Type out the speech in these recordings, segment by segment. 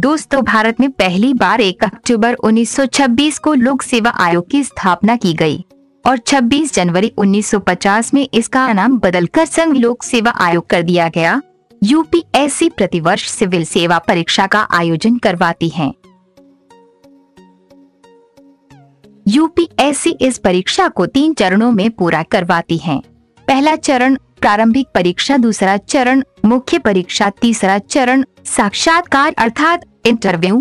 दोस्तों, भारत में पहली बार 1 अक्टूबर 1926 को लोक सेवा आयोग की स्थापना की गई और 26 जनवरी 1950 में इसका नाम बदलकर संघ लोक सेवा आयोग कर दिया गया। यूपीएससी प्रतिवर्ष सिविल सेवा परीक्षा का आयोजन करवाती है। यूपीएससी इस परीक्षा को 3 चरणों में पूरा करवाती है। पहला चरण प्रारंभिक परीक्षा, दूसरा चरण मुख्य परीक्षा, तीसरा चरण साक्षात्कार अर्थात इंटरव्यू।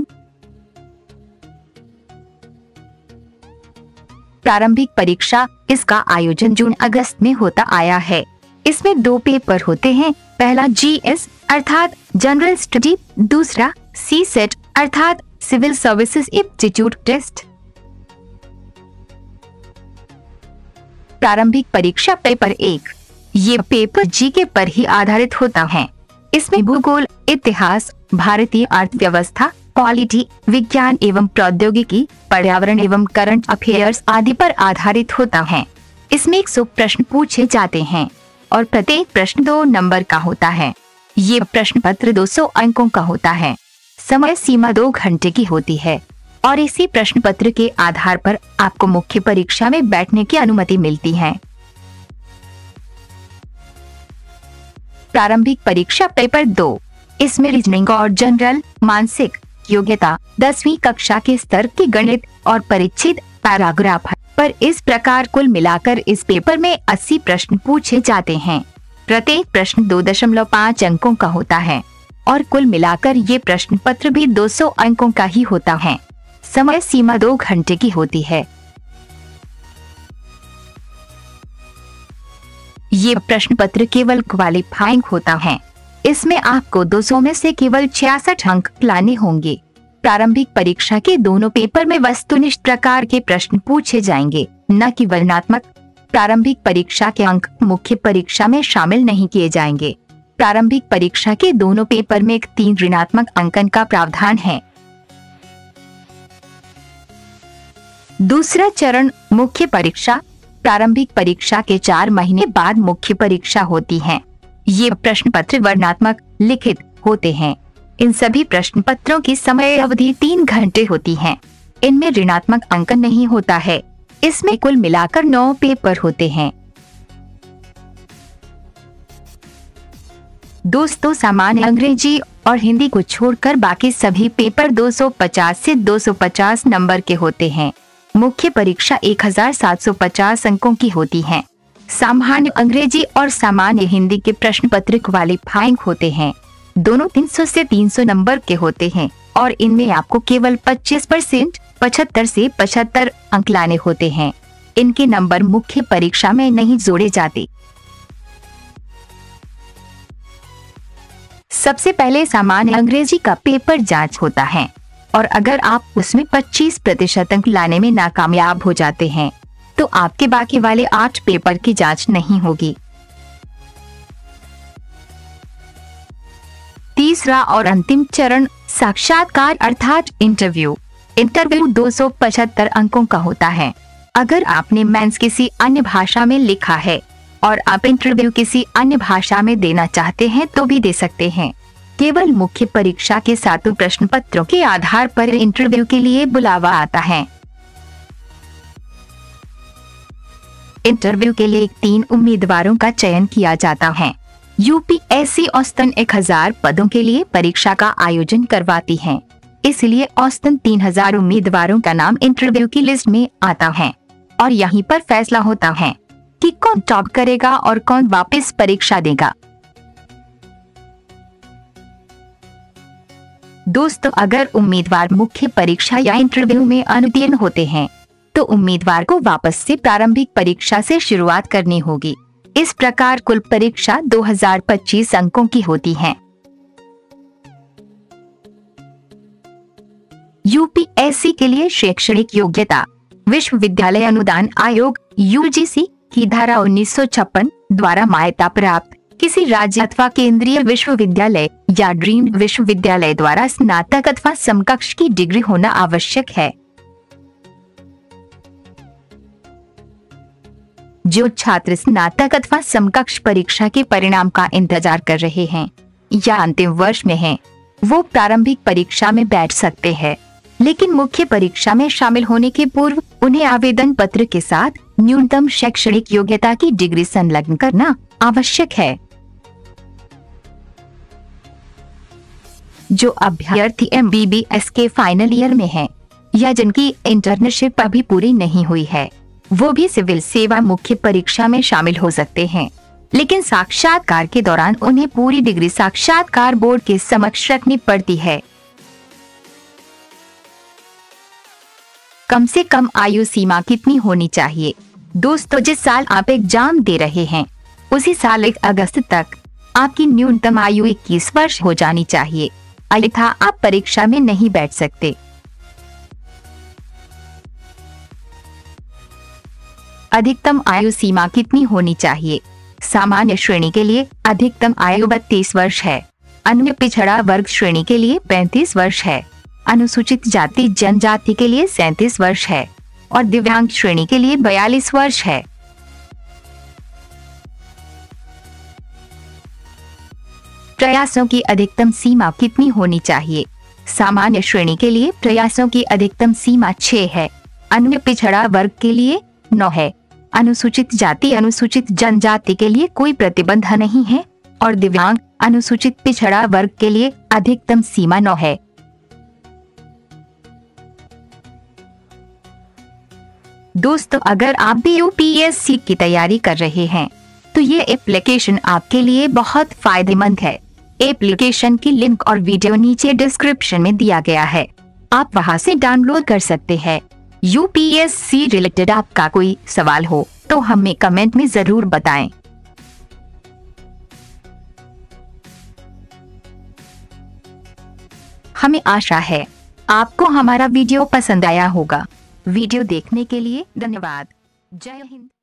प्रारंभिक परीक्षा इसका आयोजन जून अगस्त में होता आया है। इसमें 2 पेपर होते हैं, पहला जीएस अर्थात जनरल स्टडी, दूसरा सीसेट अर्थात सिविल सर्विसेज एप्टीट्यूड टेस्ट। प्रारंभिक परीक्षा पेपर 1, ये पेपर जीके पर ही आधारित होता है। इसमें भूगोल, इतिहास, भारतीय अर्थव्यवस्था, पॉलिटी, विज्ञान एवं प्रौद्योगिकी, पर्यावरण एवं करंट अफेयर्स आदि पर आधारित होता है। इसमें 100 प्रश्न पूछे जाते हैं और प्रत्येक प्रश्न 2 नंबर का होता है। ये प्रश्न पत्र 200 अंकों का होता है। समय सीमा 2 घंटे की होती है और इसी प्रश्न पत्र के आधार पर आपको मुख्य परीक्षा में बैठने की अनुमति मिलती है। प्रारंभिक परीक्षा पेपर 2, इसमें रीजनिंग और जनरल मानसिक योग्यता, 10वीं कक्षा के स्तर की गणित और परिचित पैराग्राफ पर इस प्रकार कुल मिलाकर इस पेपर में 80 प्रश्न पूछे जाते हैं। प्रत्येक प्रश्न 2.5 अंकों का होता है और कुल मिलाकर ये प्रश्न पत्र भी 200 अंकों का ही होता है। समय सीमा 2 घंटे की होती है। ये प्रश्न पत्र केवल क्वालिफाइंग होता है। इसमें आपको 200 में से केवल 66 अंक लाने होंगे। प्रारंभिक परीक्षा के दोनों पेपर में वस्तुनिष्ठ प्रकार के प्रश्न पूछे जाएंगे, न कि वर्णात्मक। प्रारंभिक परीक्षा के अंक मुख्य परीक्षा में शामिल नहीं किए जाएंगे। प्रारंभिक परीक्षा के दोनों पेपर में 3 ऋणात्मक अंकन का प्रावधान है। दूसरा चरण मुख्य परीक्षा, प्रारंभिक परीक्षा के 4 महीने बाद मुख्य परीक्षा होती है। ये प्रश्न पत्र वर्णात्मक लिखित होते हैं। इन सभी प्रश्न पत्रों की समय अवधि 3 घंटे होती है। इनमें ऋणात्मक अंकन नहीं होता है। इसमें कुल मिलाकर 9 पेपर होते हैं। दोस्तों, सामान्य अंग्रेजी और हिंदी को छोड़कर बाकी सभी पेपर 250 से 250 नंबर के होते हैं। मुख्य परीक्षा 1750 अंकों की होती है। सामान्य अंग्रेजी और सामान्य हिंदी के प्रश्न पत्र क्वालिफाइंग होते हैं। दोनों 300 से 300 नंबर के होते हैं और इनमें आपको केवल 25% 75 से 75 अंक लाने होते हैं। इनके नंबर मुख्य परीक्षा में नहीं जोड़े जाते। सबसे पहले सामान्य अंग्रेजी का पेपर जांच होता है और अगर आप उसमें 25% अंक लाने में नाकामयाब हो जाते हैं तो आपके बाकी वाले 8 पेपर की जांच नहीं होगी। तीसरा और अंतिम चरण साक्षात्कार अर्थात इंटरव्यू। इंटरव्यू 275 अंकों का होता है। अगर आपने मेंस किसी अन्य भाषा में लिखा है और आप इंटरव्यू किसी अन्य भाषा में देना चाहते हैं तो भी दे सकते हैं। केवल मुख्य परीक्षा के 7 प्रश्न पत्रों के आधार पर इंटरव्यू के लिए बुलावा आता है। इंटरव्यू के लिए 3 उम्मीदवारों का चयन किया जाता है। यूपीएससी औसतन 1000 पदों के लिए परीक्षा का आयोजन करवाती है, इसलिए औसतन 3000 उम्मीदवारों का नाम इंटरव्यू की लिस्ट में आता है और यहीं पर फैसला होता है कि कौन टॉप करेगा और कौन वापस परीक्षा देगा। दोस्तों, अगर उम्मीदवार मुख्य परीक्षा या इंटरव्यू में अनुत्तीर्ण होते हैं तो उम्मीदवार को वापस से प्रारंभिक परीक्षा से शुरुआत करनी होगी। इस प्रकार कुल परीक्षा 2025 अंकों की होती है। यूपीएससी के लिए शैक्षणिक योग्यता विश्वविद्यालय अनुदान आयोग (यूजीसी) की धारा 1956 द्वारा मान्यता प्राप्त किसी राज्य अथवा केंद्रीय विश्वविद्यालय या ड्रीम्ड विश्वविद्यालय द्वारा स्नातक अथवा समकक्ष की डिग्री होना आवश्यक है। जो छात्र स्नातक अथवा समकक्ष परीक्षा के परिणाम का इंतजार कर रहे हैं या अंतिम वर्ष में हैं, वो प्रारंभिक परीक्षा में बैठ सकते हैं, लेकिन मुख्य परीक्षा में शामिल होने के पूर्व उन्हें आवेदन पत्र के साथ न्यूनतम शैक्षणिक योग्यता की डिग्री संलग्न करना आवश्यक है। जो अभ्यर्थी MBBS के फाइनल ईयर में हैं या जिनकी इंटर्नशिप अभी पूरी नहीं हुई है, वो भी सिविल सेवा मुख्य परीक्षा में शामिल हो सकते हैं, लेकिन साक्षात्कार के दौरान उन्हें पूरी डिग्री साक्षात्कार बोर्ड के समक्ष रखनी पड़ती है। कम से कम आयु सीमा कितनी होनी चाहिए? दोस्तों, जिस साल आप एग्जाम दे रहे हैं उसी साल 1 अगस्त तक आपकी न्यूनतम आयु 21 वर्ष हो जानी चाहिए, अन्यथा आप परीक्षा में नहीं बैठ सकते। अधिकतम आयु सीमा कितनी होनी चाहिए? सामान्य श्रेणी के लिए अधिकतम आयु 32 वर्ष है, अन्य पिछड़ा वर्ग श्रेणी के लिए 35 वर्ष है, अनुसूचित जाति जनजाति के लिए 37 वर्ष है और दिव्यांग श्रेणी के लिए 42 वर्ष है। प्रयासों की अधिकतम सीमा कितनी होनी चाहिए? सामान्य श्रेणी के लिए प्रयासों की अधिकतम सीमा 6 है, अन्य पिछड़ा वर्ग के लिए 9 है, अनुसूचित जाति अनुसूचित जनजाति के लिए कोई प्रतिबंध नहीं है और दिव्यांग अनुसूचित पिछड़ा वर्ग के लिए अधिकतम सीमा 9 है। दोस्तों, अगर आप भी UPSC की तैयारी कर रहे हैं तो ये एप्लीकेशन आपके लिए बहुत फायदेमंद है। एप्लीकेशन की लिंक और वीडियो नीचे डिस्क्रिप्शन में दिया गया है, आप वहां से डाउनलोड कर सकते हैं। UPSC रिलेटेड आपका कोई सवाल हो तो हमें कमेंट में जरूर बताएं। हमें आशा है आपको हमारा वीडियो पसंद आया होगा। वीडियो देखने के लिए धन्यवाद। जय हिंद।